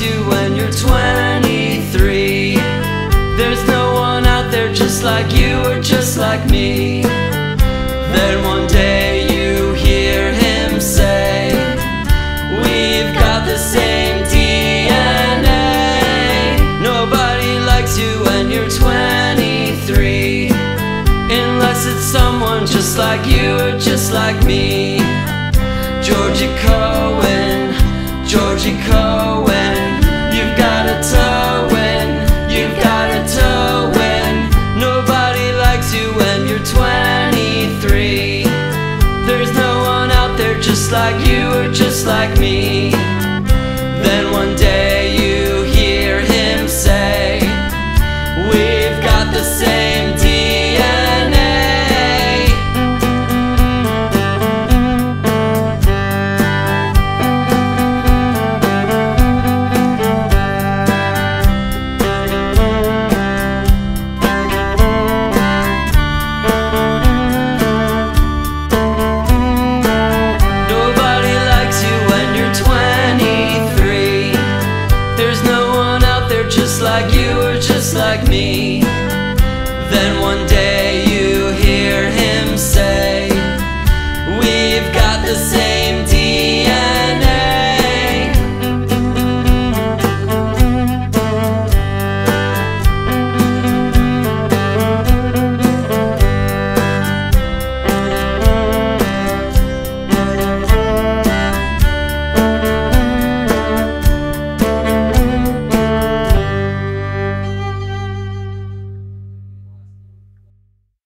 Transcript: happens to you when you're 23. There's no one out there just like you or just like me. Then one day you hear him say, we've got the same DNA. Nobody likes you when you're 23, unless it's someone just like you or just like me. Georgy Cohen, Georgy Cohen, you've got a toe in, you've got a toe in. Nobody likes you when you're 23. There's no one out there just like you or just like me.